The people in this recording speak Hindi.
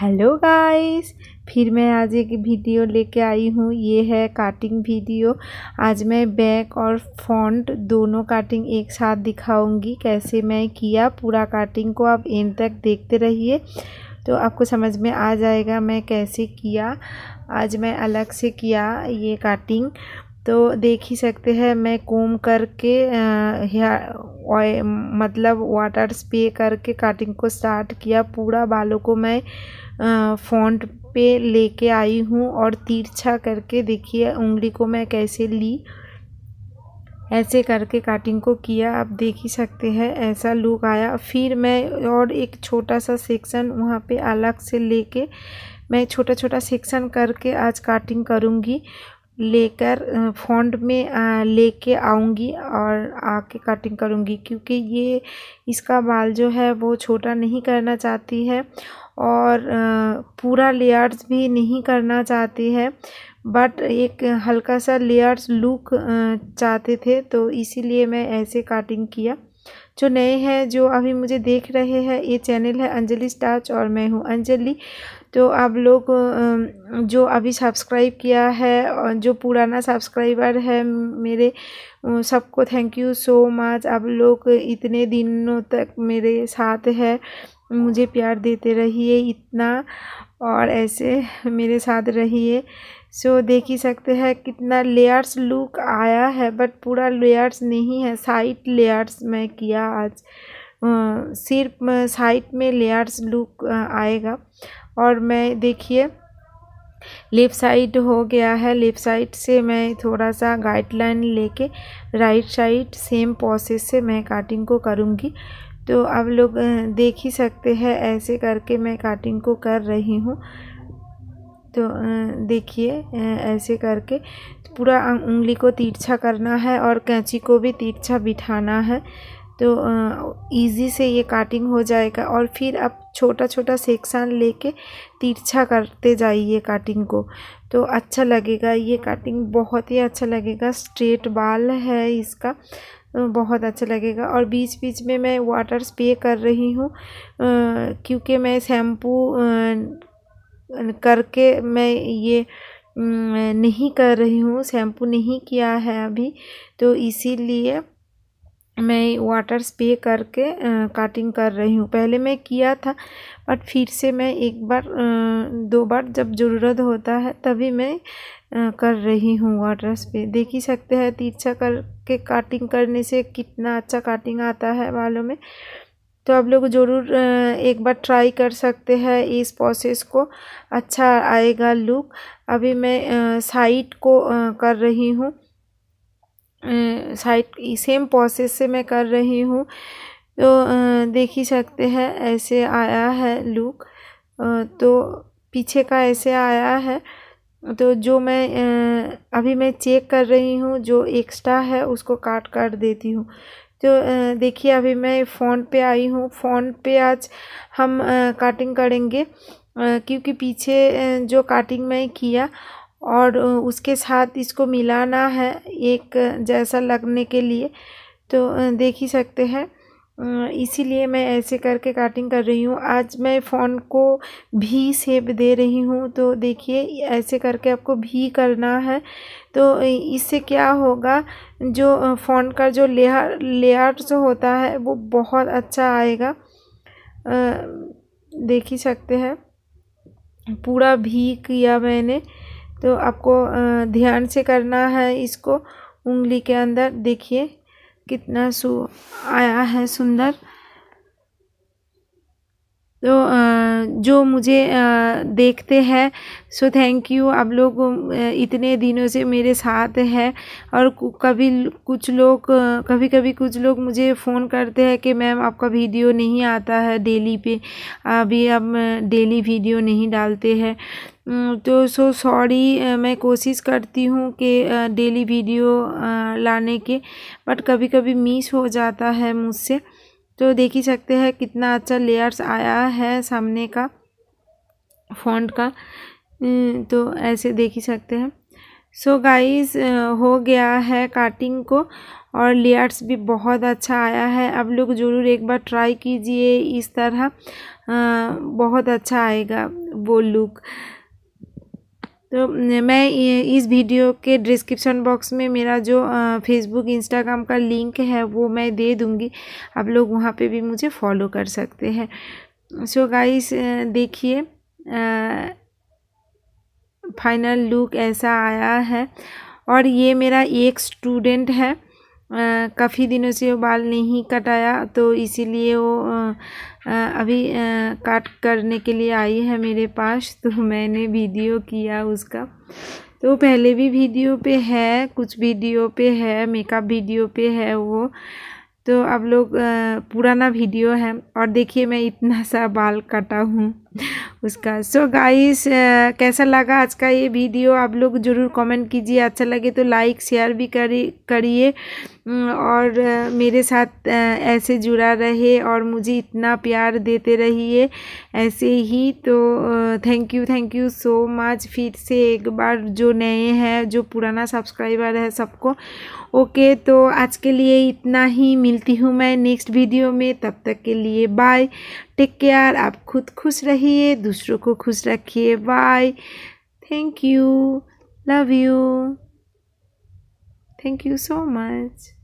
हेलो गाइस, फिर मैं आज एक वीडियो लेके आई हूँ। ये है कटिंग वीडियो। आज मैं बैक और फ्रंट दोनों कटिंग एक साथ दिखाऊंगी, कैसे मैं किया। पूरा कटिंग को आप एंड तक देखते रहिए तो आपको समझ में आ जाएगा मैं कैसे किया। आज मैं अलग से किया ये कटिंग, तो देख ही सकते हैं। मैं कोम करके मतलब वाटर स्प्रे करके कटिंग को स्टार्ट किया। पूरा बालों को मैं फ्रंट पे लेके आई हूँ और तिरछा करके देखिए उंगली को मैं कैसे ली, ऐसे करके कटिंग को किया। आप देख ही सकते हैं ऐसा लुक आया। फिर मैं और एक छोटा सा सेक्शन वहाँ पे अलग से लेके मैं छोटा छोटा सेक्शन करके आज कटिंग करूँगी, लेकर फ्रंट में लेके आऊँगी और आके कटिंग करूँगी, क्योंकि ये इसका बाल जो है वो छोटा नहीं करना चाहती है और पूरा लेयर्स भी नहीं करना चाहती है, बट एक हल्का सा लेयर्स लुक चाहते थे, तो इसीलिए मैं ऐसे कटिंग किया। जो नए हैं, जो अभी मुझे देख रहे हैं, ये चैनल है अंजलि's टच और मैं हूँ अंजलि। तो आप लोग जो अभी सब्सक्राइब किया है और जो पुराना सब्सक्राइबर है मेरे, सबको थैंक यू सो मच। आप लोग इतने दिनों तक मेरे साथ है, मुझे प्यार देते रहिए इतना और ऐसे मेरे साथ रहिए। सो देख ही सकते हैं कितना लेयर्स लुक आया है, बट पूरा लेयर्स नहीं है, साइड लेयर्स मैं किया आज। सिर्फ साइड में लेयर्स लुक आएगा। और मैं देखिए लेफ़्ट साइड हो गया है, लेफ़्ट साइड से मैं थोड़ा सा गाइडलाइन लेके राइट साइड सेम प्रोसेस से मैं कटिंग को करूँगी। तो आप लोग देख ही सकते हैं ऐसे करके मैं कटिंग को कर रही हूँ। तो देखिए ऐसे करके पूरा उंगली को तिरछा करना है और कैंची को भी तिरछा बिठाना है, तो इजी से ये कटिंग हो जाएगा। और फिर आप छोटा छोटा सेक्शन लेके तिरछा करते जाइए कटिंग को, तो अच्छा लगेगा। ये कटिंग बहुत ही अच्छा लगेगा, स्ट्रेट बाल है इसका, बहुत अच्छा लगेगा। और बीच बीच में मैं वाटर स्प्रे कर रही हूँ, क्योंकि मैं शैम्पू करके मैं ये नहीं कर रही हूँ, शैम्पू नहीं किया है अभी, तो इसीलिए मैं वाटर स्प्रे करके कटिंग कर रही हूँ। पहले मैं किया था बट फिर से मैं एक बार दो बार जब ज़रूरत होता है तभी मैं कर रही हूँ वाटर स्प्रे। देख ही सकते हैं तिरछा करके कटिंग करने से कितना अच्छा कटिंग आता है बालों में। तो आप लोग ज़रूर एक बार ट्राई कर सकते हैं इस प्रोसेस को, अच्छा आएगा लुक। अभी मैं साइड को कर रही हूँ, साइड सेम प्रोसेस से मैं कर रही हूँ। तो देख ही सकते हैं ऐसे आया है लुक, तो पीछे का ऐसे आया है। तो जो मैं अभी मैं चेक कर रही हूँ, जो एक्स्ट्रा है उसको काट कर देती हूँ। तो देखिए अभी मैं फ्रंट पे आई हूँ। फ्रंट पे आज हम कटिंग करेंगे, क्योंकि पीछे जो कटिंग मैं किया और उसके साथ इसको मिलाना है एक जैसा लगने के लिए, तो देख ही सकते हैं इसीलिए मैं ऐसे करके कटिंग कर रही हूँ। आज मैं फ्रंट को भी शेप दे रही हूँ, तो देखिए ऐसे करके आपको भी करना है। तो इससे क्या होगा, जो फ्रंट का जो लेयर्स होता है वो बहुत अच्छा आएगा। देख ही सकते हैं पूरा भी किया मैंने, तो आपको ध्यान से करना है इसको उंगली के अंदर। देखिए कितना आया है सुंदर। तो जो मुझे देखते हैं, सो थैंक यू। आप लोग इतने दिनों से मेरे साथ हैं और कभी कभी कुछ लोग मुझे फ़ोन करते हैं कि मैम आपका वीडियो नहीं आता है डेली पे, अभी आप डेली वीडियो नहीं डालते हैं। तो सो सॉरी, मैं कोशिश करती हूँ कि डेली वीडियो लाने के, बट कभी कभी मिस हो जाता है मुझसे। तो देख ही सकते हैं कितना अच्छा लेयर्स आया है सामने का फ्रंट का, तो ऐसे देख ही सकते हैं। सो गाइस हो गया है कटिंग को और लेयर्स भी बहुत अच्छा आया है। आप लोग ज़रूर एक बार ट्राई कीजिए इस तरह, बहुत अच्छा आएगा। वो लुक। तो मैं इस वीडियो के डिस्क्रिप्शन बॉक्स में मेरा जो फेसबुक इंस्टाग्राम का लिंक है वो मैं दे दूँगी, आप लोग वहाँ पे भी मुझे फॉलो कर सकते हैं। सो गाइस देखिए फाइनल लुक ऐसा आया है। और ये मेरा एक स्टूडेंट है, काफ़ी दिनों से वो बाल नहीं कटाया तो इसीलिए वो अभी काट करने के लिए आई है मेरे पास, तो मैंने वीडियो किया उसका। तो पहले भी वीडियो पे है, कुछ वीडियो पे है, मेकअप वीडियो पे है वो, तो आप लोग पुराना वीडियो है। और देखिए मैं इतना सा बाल काटा हूँ उसका। सो गाइस कैसा लगा आज का ये वीडियो आप लोग ज़रूर कमेंट कीजिए, अच्छा लगे तो लाइक शेयर भी करिए और मेरे साथ ऐसे जुड़ा रहे और मुझे इतना प्यार देते रहिए ऐसे ही। तो थैंक यू सो मच फिर से एक बार जो नए हैं, जो पुराना सब्सक्राइबर है सबको। ओके तो आज के लिए इतना ही, मिलती हूँ मैं नेक्स्ट वीडियो में, तब तक के लिए बाय, टेक केयर। आप खुद खुश रहिए, दूसरों को खुश रखिए। Bye, thank you, love you, thank you so much.